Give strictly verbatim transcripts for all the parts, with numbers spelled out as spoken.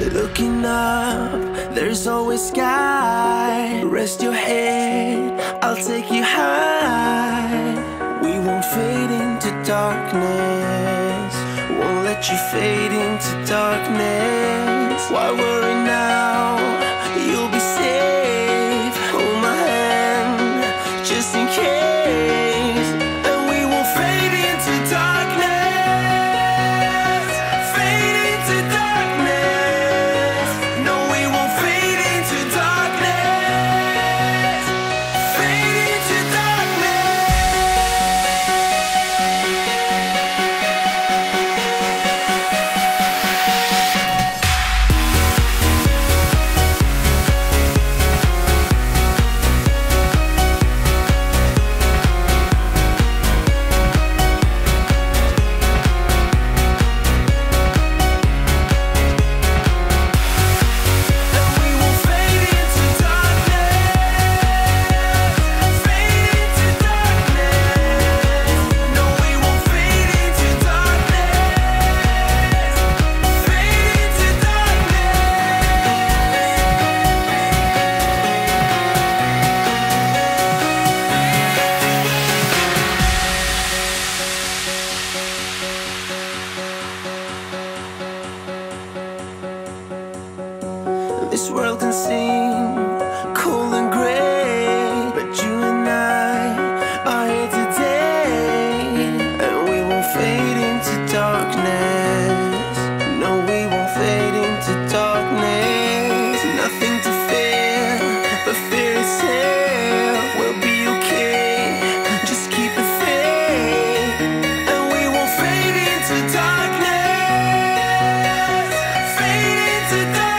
Looking up, there's always sky. Rest your head, I'll take you high. We won't fade into darkness, won't let you fade into darkness. Why worry now? You'll be safe. Hold my hand, just in case. This world can seem cold and gray, but you and I are here today. And we won't fade into darkness. No, we won't fade into darkness. Nothing to fear, but fear itself. We'll be okay, just keep it faith. And we won't fade into darkness. Fade into darkness.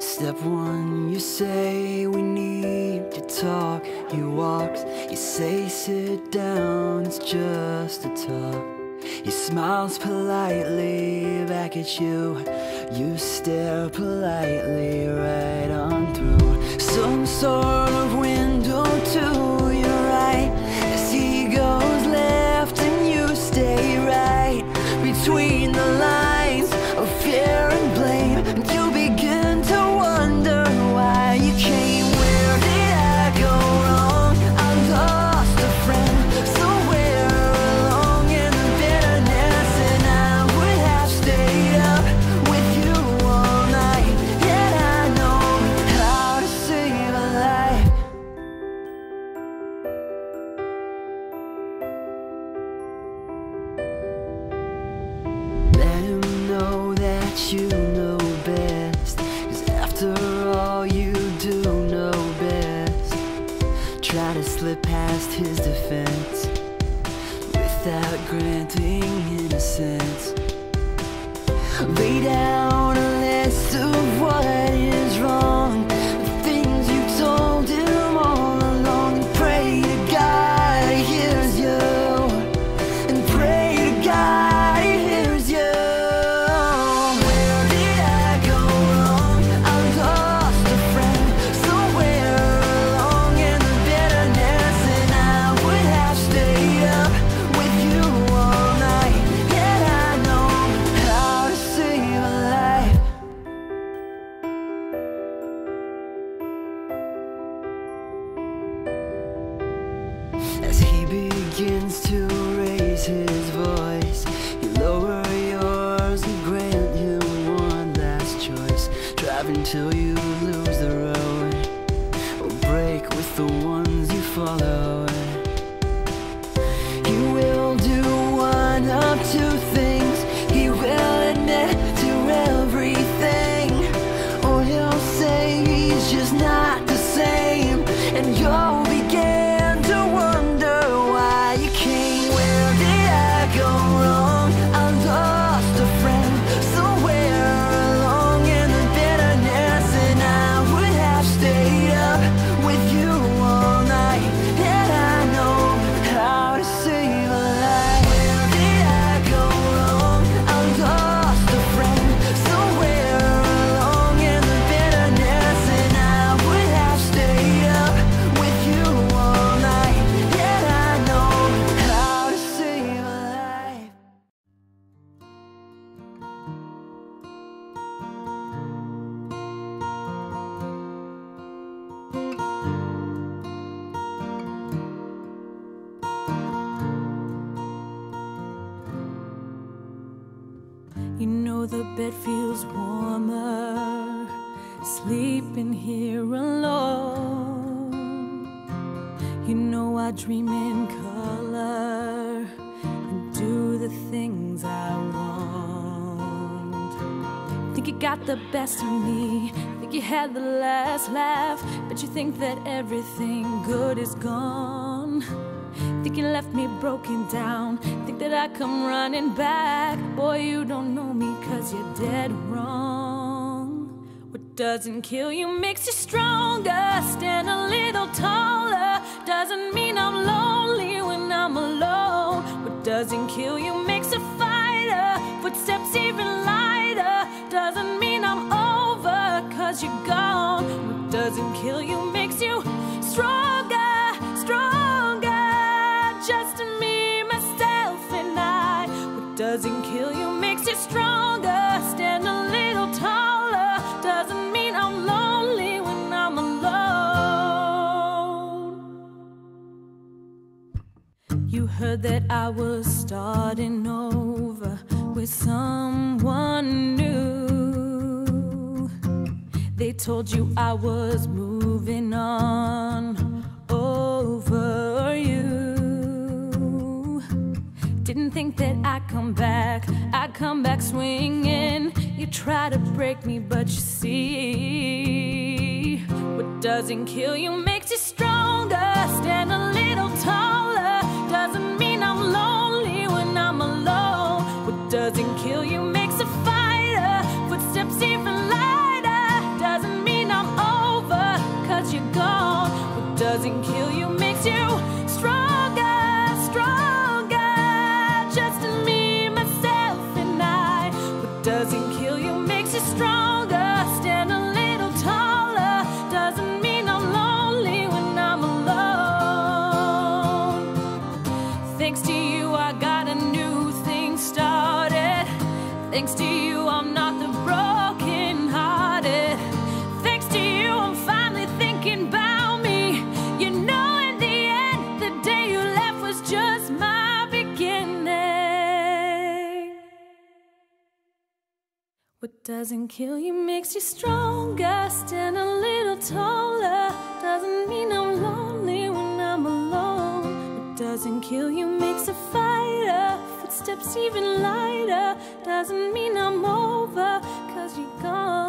Step one, you say we need to talk. You walk, you say sit down, it's just a talk. He smiles politely back at you. You stare politely right on through some sort of window to your right. As he goes left and you stay right, between the lines of fear and blame. You know best, 'cause after all you do know best. Try to slip past his defense without granting innocence. Lay down a list of what is wrong, the things you told him all along. And pray to God he hears you, and pray to God. Life. until you lose the road, or break with the ones you follow. He will do one of two things. He will admit to everything, or he'll say he's just not the same, and you'll begin to wonder why you came. Where did I go wrong? I lost a friend somewhere along in the bitterness, and I would have stayed up with you all night had I known how to save a life. Where did I go wrong? I lost a friend somewhere along in the bitterness, and I would have stayed up with you all night had I known how to save a life. You know the bed feels warmer sleeping here alone. You know I dream in color and do the things I want. Think you got the best of me, think you had the last laugh, but you think that everything good is gone. Think you left me broken down, think that I come running back. Boy, you don't know me, cause you're dead wrong. What doesn't kill you makes you stronger, stand a little taller. Doesn't mean I'm lonely when I'm alone. What doesn't kill you makes a fighter, footsteps even lighter. Doesn't mean I'm over, cause you're gone. What doesn't kill you makes you stronger, stronger. Just me, myself, and I. What doesn't kill you makes you stronger, stand a little taller. Doesn't mean I'm lonely when I'm alone. You heard that I was starting over with someone new. They told you I was moving on over you. Didn't think that I'd come back, I'd come back swinging. You try to break me, but you see, what doesn't kill you makes you stronger, stand a little taller. Doesn't mean I'm lonely when I'm alone. What doesn't kill you makes a fighter, footsteps even lighter. Doesn't mean I'm over, cause you're gone. What doesn't kill you makes you stronger, stronger. Doesn't kill you makes you stronger, stand a little taller. Doesn't mean I'm lonely when I'm alone. Thanks to you I got a new thing started. Thanks to you I'm not the broken hearted. Thanks to you I'm finally thinking about me. You know in the end the day you left was just my beginning. What doesn't kill you makes you stronger, stand a little taller. Doesn't mean I'm lonely when I'm alone. What doesn't kill you makes a fighter, footsteps even lighter. Doesn't mean I'm over, cause you're gone.